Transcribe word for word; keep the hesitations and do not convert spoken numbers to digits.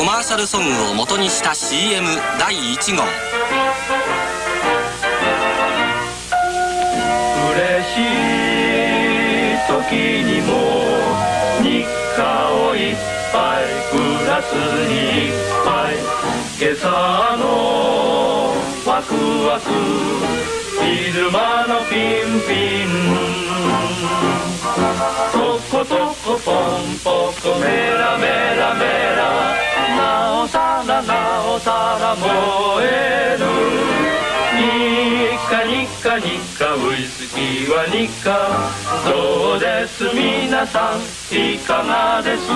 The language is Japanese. コマーシャルソングを元にした シーエム だいいち号。嬉しい時にも日課をいっぱいグラスにいっぱい、今朝のワクワク昼間のピンピン、トコトコポンポコメラメラメラ、なおさらなおさら燃える、ニッカニッカニッカウイスキーはニッカ、どうです皆さんいかがです。